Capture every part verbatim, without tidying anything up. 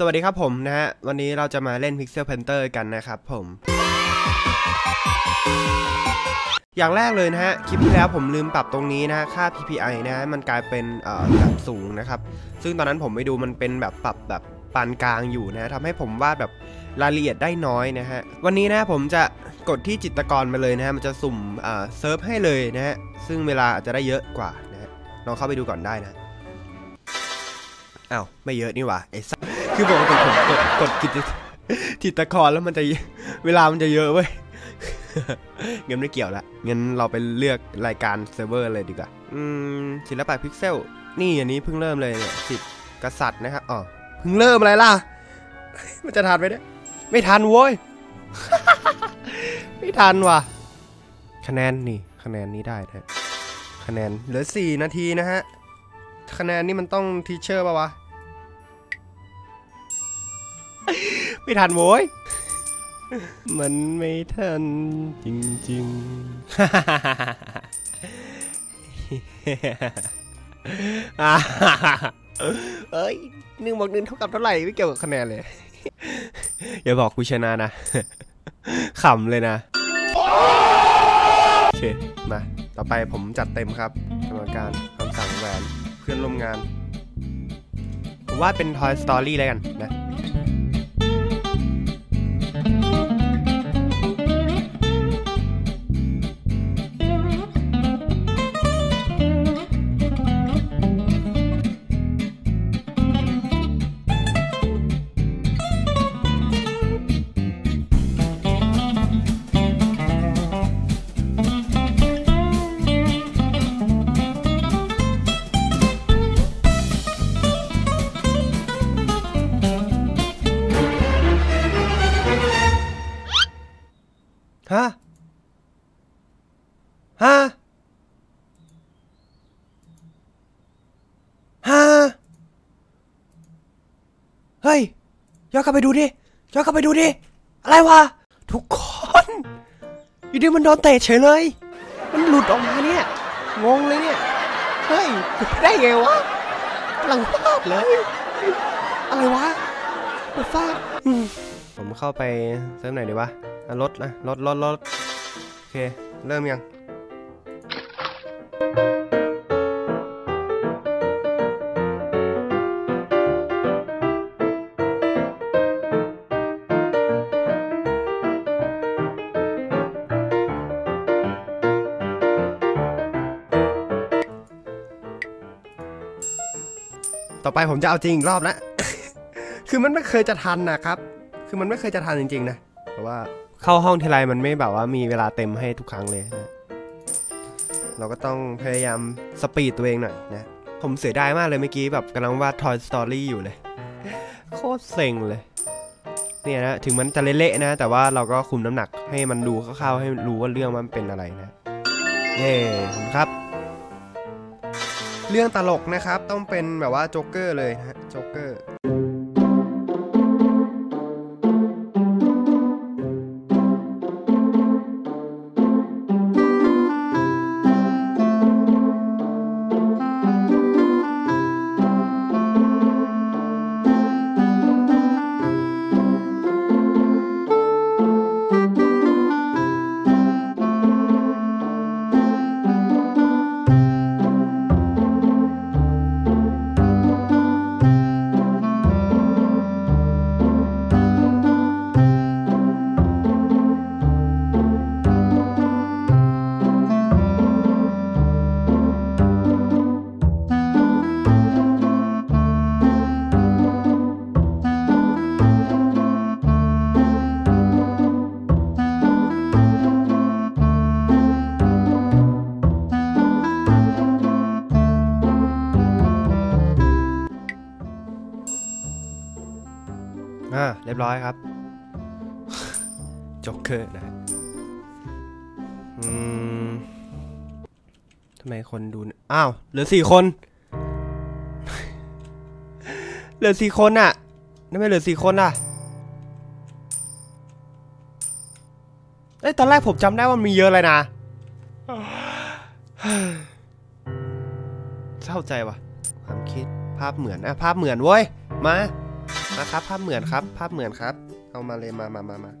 สวัสดีครับผมนะฮะวันนี้เราจะมาเล่น Pixel Painter กันนะครับผมอย่างแรกเลยนะฮะคลิปที่แล้วผมลืมปรับตรงนี้นะค่า พี พี ไอ นะฮะมันกลายเป็นเอ่อระดับสูงนะครับซึ่งตอนนั้นผมไปดูมันเป็นแบบปรับแบบปานกลางอยู่นะทำให้ผมวาดแบบรายละเอียดได้น้อยนะฮะวันนี้นะผมจะกดที่จิตรกรมาเลยนะฮะมันจะสุ่มเอ่อเซิร์ฟให้เลยนะฮะซึ่งเวลาอาจจะได้เยอะกว่านะฮะลองเข้าไปดูก่อนได้นะอ้าวไม่เยอะนี่หว่าไอ้สัสคือบอกว่าผมกดกดจิตรกรแล้วมันจะเวลามันจะเยอะเว้ยเงินไม่เกี่ยวละเงินเราไปเลือกรายการเซิร์ฟเวอร์เลยดีกว่าอืมศิลปะพิกเซลนี่อันนี้เพิ่งเริ่มเลยเนี่ยสิบกษัตริย์นะครับอ๋อเพิ่งเริ่มอะไรล่ะมันจะทันไหมเนี่ยไม่ทันโว้ยไม่ทันว่ะคะแนนนี่คะแนนนี้ได้นะคะแนนเหลือสี่นาทีนะฮะคะแนนนี่มันต้องทีเชอร์ป่ะวะไม่ทันโว้ยมันไม่ทันจริงๆเอ้ยหนึ่งบวกหนึ่งเท่ากับเท่าไหร่ไม่เกี่ยวกับคะแนนเลยอย่าบอกกูชนะนะขำเลยนะโอเคมาต่อไปผมจัดเต็มครับกรรมการคำสั่งแหวนเพื่อนร่วมงานผมว่าเป็น Toy Story เลยกันนะฮะฮะฮะเฮ้ยย้อนกลับไปดูดิย้อนกลับไปดูดิอะไรวะทุกคนอยู่ดีมันโดนเตะเฉยเลยมันหลุดออกมาเนี่ยงงเลยเนี่ยเฮ้ยได้ไงวะกำลังฟาดเลยอะไรวะมันฟาดผมเข้าไปเซิร์ฟไหนดีวะลดนะลดลดลดโอเคเริ่มยังต่อไปผมจะเอาจริงอีกรอบนะ คือมันไม่เคยจะทันนะครับคือมันไม่เคยจะทันจริงๆนะแต่ว่าเข้าห้องทีไรมันไม่แบบว่ามีเวลาเต็มให้ทุกครั้งเลยนะเราก็ต้องพยายามสปีดตัวเองหน่อยนะผมเสียดายมากเลยเมื่อกี้แบบกำลังวาด Toy Story อยู่เลยโคตรเซ็งเลยเนี่ยนะถึงมันจะเละๆนะแต่ว่าเราก็คุมน้ำหนักให้มันดูคร่าวๆให้รู้ว่าเรื่องมันเป็นอะไรนะเย้ผมครับเรื่องตลกนะครับต้องเป็นแบบว่าโจ๊กเกอร์เลยนะโจ๊กเกอร์อ่าเรียบร้อยครับจ็อกเกอร์นะอืมทำไมคนดูอ้าวเหลือสี่คนเหลือสี่คนอ่ะทำไมเหลือสี่คนอ่ะเอ้ยตอนแรกผมจำได้ว่ามีเยอะเลยนะเข้าใจว่ะความคิดภาพเหมือนอ่ะภาพเหมือนเว้ยมา นะครับภาพเหมือนครับภาพเหมือนครับเอามาเลยมามามามา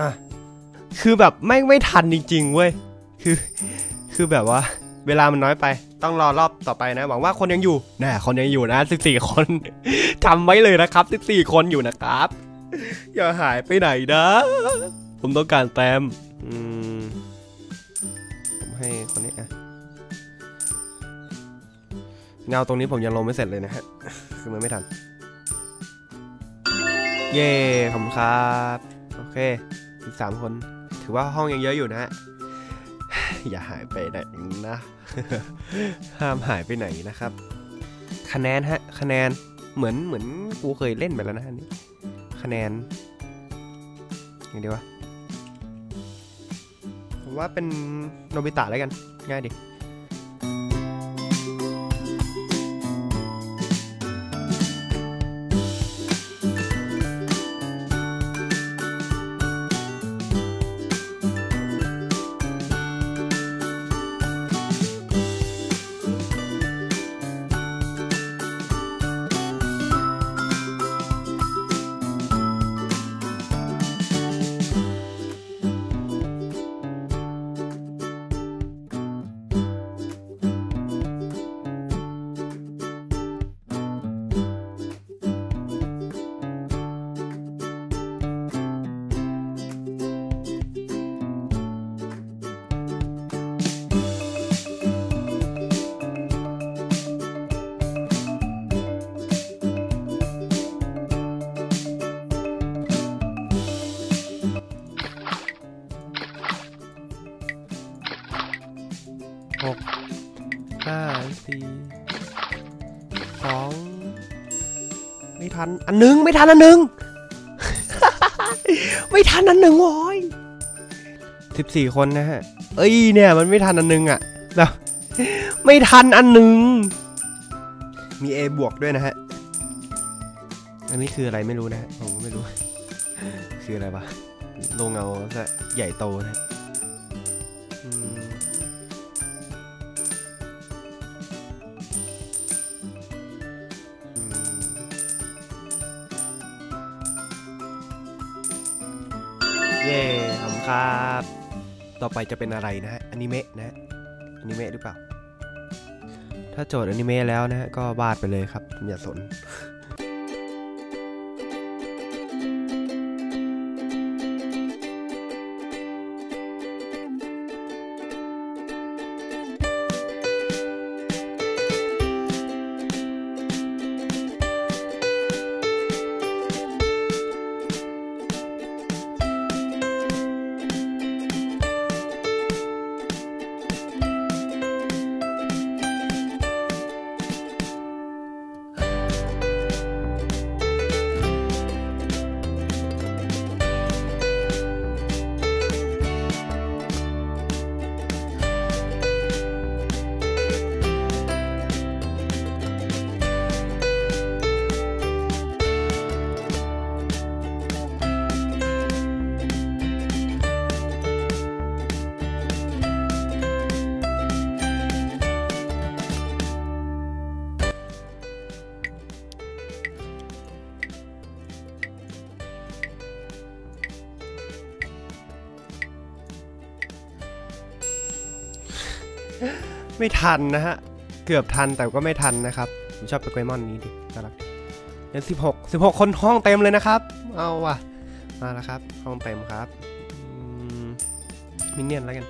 อ่ะคือแบบไม่ไม่ทันจริงๆเว้ยคือคือแบบว่าเวลามันน้อยไปต้องรอรอบต่อไปนะหวังว่าคนยังอยู่นะคนยังอยู่นะสิบสี่คนจำไว้เลยนะครับสิบสี่คนอยู่นะครับอย่าหายไปไหนนะผมต้องการแต้มผมให้คนนี้อะเงาตรงนี้ผมยังลงไม่เสร็จเลยนะฮะคือมันไม่ทันเย่ขอบคุณครับโอเคอีกสามคนถือว่าห้องยังเยอะอยู่นะฮะอย่าหายไปไหนนะห้ามหายไปไหนนะครับคะแนนฮะคะแนนเหมือนเหมือนกูเคยเล่นไปแล้วนะอันนี้คะแนนอย่างเดียวผมว่าเป็นโนบิตะแล้วกันง่ายดิหกห้าสี่สองไม่ทันอันหนึ่งไม่ทันอันหนึ่ง ไม่ทันอันหนึ่งโว้ยสิบสี่คนนะฮะเอ้ยเนี่ยมันไม่ทันอันหนึ่งอ่ะแบบไม่ทันอันหนึ่งมี A บวกด้วยนะฮะอันนี้คืออะไรไม่รู้นะฮะผมก็ไม่รู้ คืออะไรปะโลเงาจะใหญ่โตนะเย่ขอบคุณครับต่อไปจะเป็นอะไรนะฮะอนิเมะนะฮะอนิเมะหรือเปล่าถ้าโจทย์อนิเมะแล้วนะฮะก็วาดไปเลยครับอย่าสนไม่ทันนะฮะเกือบทันแต่ก็ไม่ทันนะครับผมชอบไปไกมอนนี้ดิน่ารักยังสิบหกสิบหกคนห้องเต็มเลยนะครับเอาว่ะมาแล้วครับห้องเต็มครับมินเนี่ยนแล้วกัน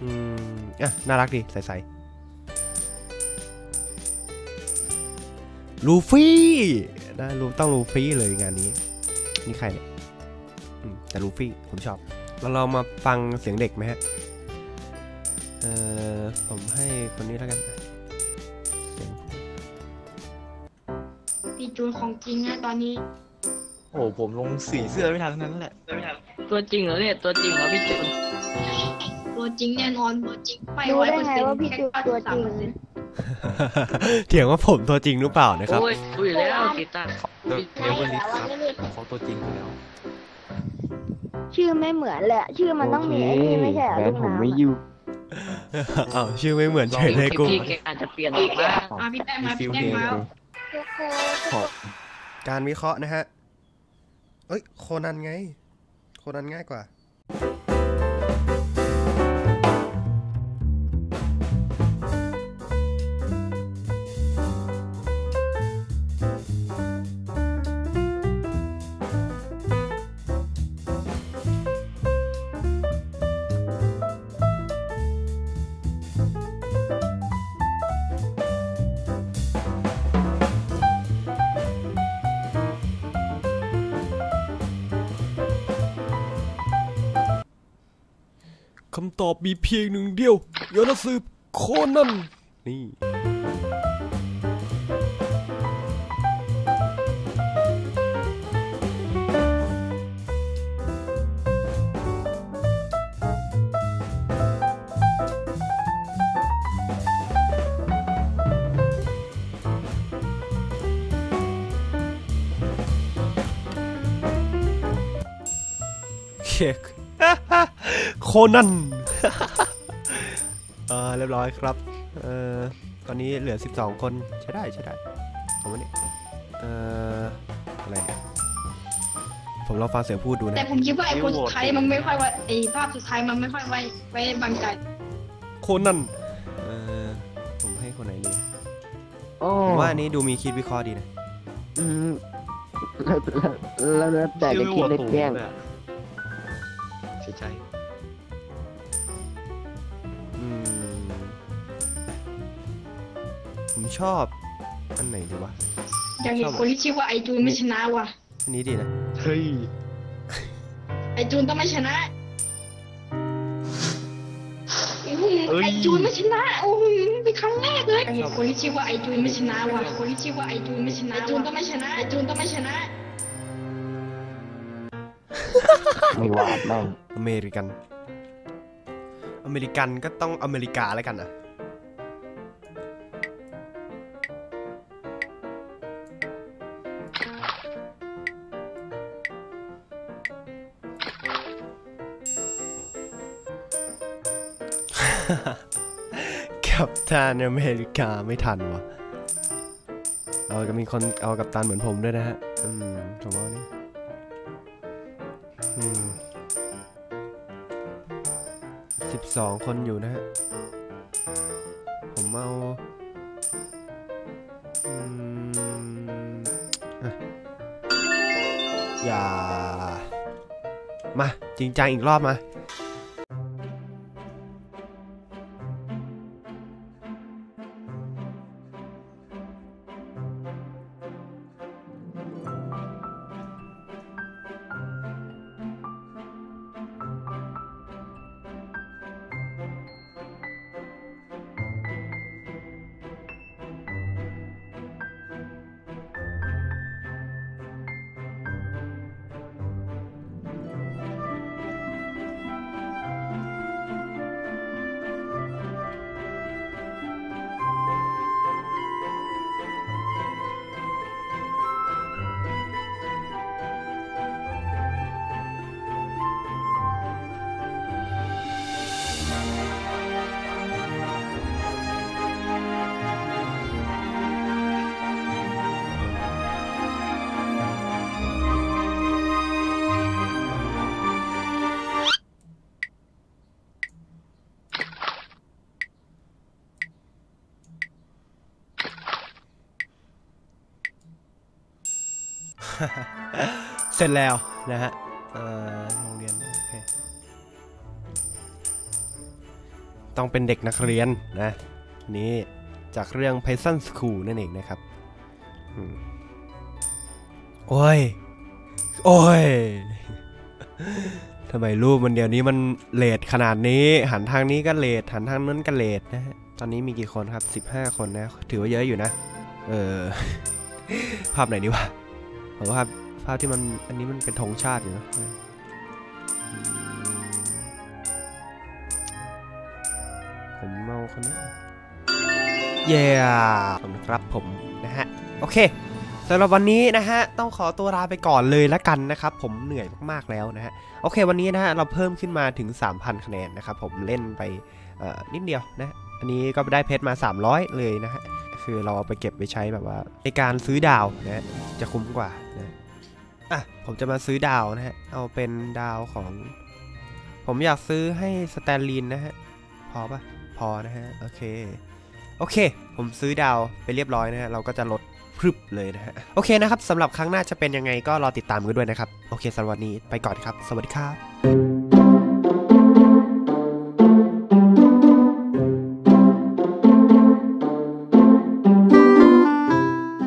อืมอ่ะน่ารักดีใสๆลูฟี่นะลูต้องลูฟี่เลยงานนี้นี่ใครเนี่ยแต่ลูฟี่ผมชอบเราเรามาฟังเสียงเด็กไหมฮะเอ่อผมให้คนนี้แล้วกันพี่จูนของจริงนะตอนนี้โอ้ผมลงสีเสื้อไม่ทันนั้นแหละตัวจริงเหรอเนี่ยตัวจริงเหรอพี่จูนตัวจริงแน่นอนตัวจริงไม่ร้อยเปอร์เซ็นต์ว่าพี่จูนตัวจริง เถียงว่าผมตัวจริงหรือเปล่านะครับคุยแล้วกีตาร์เดี๋ยววันนี้ครับเขาตัวจริงแล้วชื่อไม่เหมือนเลยชื่อมันต้องมีไอ้นี่ไม่ใช่หรอลูกน้ำอ้าวชื่อไม่เหมือนเฉยเลยกูอาจจะเปลี่ยนอีกแล้วพี่แต้มมาพี่แต้มมาการวิเคราะห์นะฮะเอ้ยโคนันไงโคนันง่ายกว่าคำตอบมีเพียงหนึ่งเดียวยอดนักสืบโคนันนี่เค้กโคนัน เออเรียบร้อยครับเออตอนนี้เหลือสิบสองคนใช้ได้ใช้ได้ผมว่านี่เอออะไรเนี่ยผมลองฟังเสียงพูดดูนะแต่ผมคิดว่าไอ้คนสุดท้ายมันไม่ค่อยว่าไอ้ภาพสุดท้ายมันไม่ค่อยไว้ไว้บางใจโคนันเออผมให้คนไหนดีผมว่าอันนี้ดูมีคิดวิเคราะห์ดีนะอืมแล้วแล้วแต่จะคิดเล็กแง่เสียใจผมชอบอันไหนดีวะอย่างเห็นคนที่ชื่อว่าไอจูนไม่ชนะว่ะอันนี้ดีนะเฮ้ยไอจูนต้องไม่ชนะไอจูนไม่ชนะโอ้ยเป็นครั้งแรกเลยอย่างเห็นคนที่ชื่อว่าไอจูนไม่ชนะว่ะคนที่ชื่อว่าไอจูนไม่ชนะไอจูนต้องไม่ชนะไอจูนต้องไม่ชนะไม่ว่าไม่อเมริกันอเมริกันก็ต้องอเมริกาแล้วกันนะกับตันอเมริกาไม่ทันวะเอาก็มีคนเอากับตันเหมือนผมด้วยนะฮะอืมผมว่านี่อืมสิบสองคนอยู่นะฮะผมเอาอืมอ่ะอย่ามาจริงจังอีกรอบมาเสร็จแล้วนะฮะโรงเรียนโอเคต้องเป็นเด็กนักเรียนนะนี่จากเรื่อง Python School นั่นเองนะครับโอ้ยโอ้ยทำไมรูปมันเดี๋ยวนี้มันเลทขนาดนี้หันทางนี้ก็เลทหันทางนั้นก็เลทนะฮะตอนนี้มีกี่คนครับสิบห้าคนนะถือว่าเยอะอยู่นะเออภาพไหนดีวะผมว่าภาพที่มันอันนี้มันเป็นธงชาติอยู่นะผมเมาคนนี้ เย้ผมครับผมนะฮะโอเคสำหรับวันนี้นะฮะต้องขอตัวลาไปก่อนเลยละกันนะครับผมเหนื่อยมากๆแล้วนะฮะโอเควันนี้นะฮะเราเพิ่มขึ้นมาถึง สามพัน คะแนนนะครับผมเล่นไปนิดเดียวนะอันนี้ก็ได้เพชรมาสามร้อยเลยนะฮะคือเราเอาไปเก็บไปใช้แบบว่าในการซื้อดาวนะจะคุ้มกว่านะอ่ะผมจะมาซื้อดาวนะฮะเอาเป็นดาวของผมอยากซื้อให้สแตนลินนะฮะพอปะพอนะฮะโอเคโอเคผมซื้อดาวไปเรียบร้อยนะฮะเราก็จะลดพรึบเลยนะฮะโอเคนะครับสำหรับครั้งหน้าจะเป็นยังไงก็รอติดตามกันด้วยนะครับโอเคสำหรับวันนี้ไปก่อนครับสวัสดีครับ